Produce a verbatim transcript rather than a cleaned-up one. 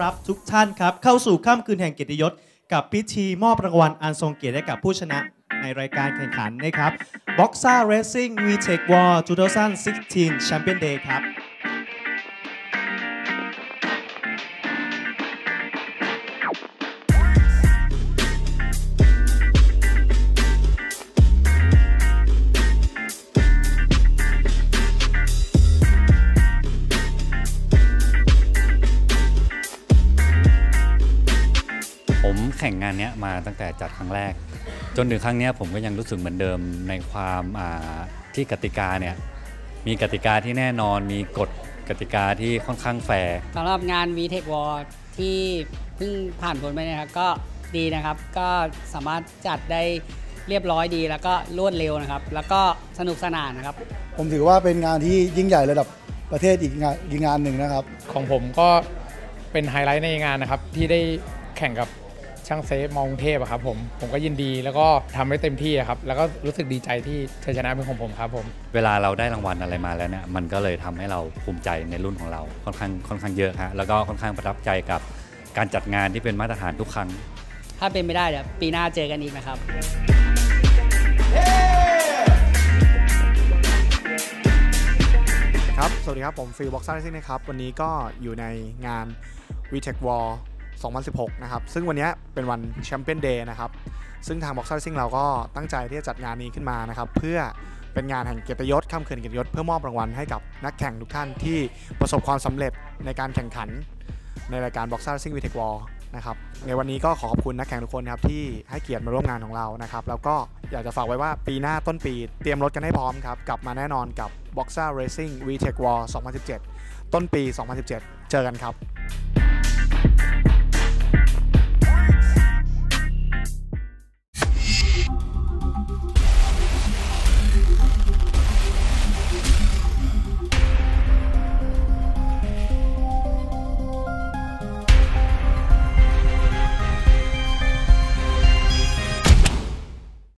รับทุกท่านครับเข้าสู่ค่ำคืนแห่งเกียรติยศกับพิธีมอบรางวัลอันทรงเกียรติให้กับผู้ชนะในรายการแข่งขันนะครับ Boxer Racing วี ที อี ซี วอร์ สองพันสิบหก Champion Day ครับแข่งงานนี้มาตั้งแต่จัดครั้งแรกจนถึงครั้งนี้ผมก็ยังรู้สึกเหมือนเดิมในความที่กติกาเนี่ยมีกติกาที่แน่นอนมีกฎกติกาที่ค่อนข้างแฟร์สำหรับงาน วี ที อี ซี วอร์ ที่เพิ่งผ่านพ้นไปนะครับก็ดีนะครับก็สามารถจัดได้เรียบร้อยดีแล้วก็รวดเร็วนะครับแล้วก็สนุกสนานนะครับผมถือว่าเป็นงานที่ยิ่งใหญ่ระดับประเทศอีกงานอีกงานหนึ่งนะครับของผมก็เป็นไฮไลท์ในงานนะครับที่ได้แข่งกับช่างเซฟมองกรุงเทพครับผมผมก็ยินดีแล้วก็ทำได้เต็มที่ครับแล้วก็รู้สึกดีใจที่ชัยชนะเป็นของผมครับผมเวลาเราได้รางวัลอะไรมาแล้วเนี่ยมันก็เลยทำให้เราภูมิใจในรุ่นของเราค่อนข้างค่อนข้างเยอะฮะแล้วก็ค่อนข้างประทับใจกับการจัดงานที่เป็นมาตรฐานทุกครั้งถ้าเป็นไม่ได้เดี๋ยวปีหน้าเจอกันอีกนะครับครับสวัสดีครับผมฟิลบ็อกซ์เรซิ่งนะครับวันนี้ก็อยู่ในงาน วี ที อี ซี วอร์สองพันสิบหก นะครับซึ่งวันนี้เป็นวันแชมเปี้ยนเดย์นะครับซึ่งทาง Boxer Racing เราก็ตั้งใจที่จะจัดงานนี้ขึ้นมานะครับเพื่อเป็นงานแห่งเกียรติยศค่ำคืนเกียรติยศเพื่อมอบรางวัลให้กับนักแข่งทุกท่านที่ประสบความสำเร็จในการแข่งขันในรายการ Boxer Racing วี ที อี ซี วอร์ นะครับในวันนี้ก็ขอขอบคุณนักแข่งทุกคนครับที่ให้เกียรติมาร่วมงานของเรานะครับแล้วก็อยากจะฝากไว้ว่าปีหน้าต้นปีเตรียมรถกันให้พร้อมครับกลับมาแน่นอนกับ Boxer Racing วี ที อี ซี วอร์ สองพันสิบเจ็ด ต้นปี สองพันสิบเจ็ด เจอกันครับ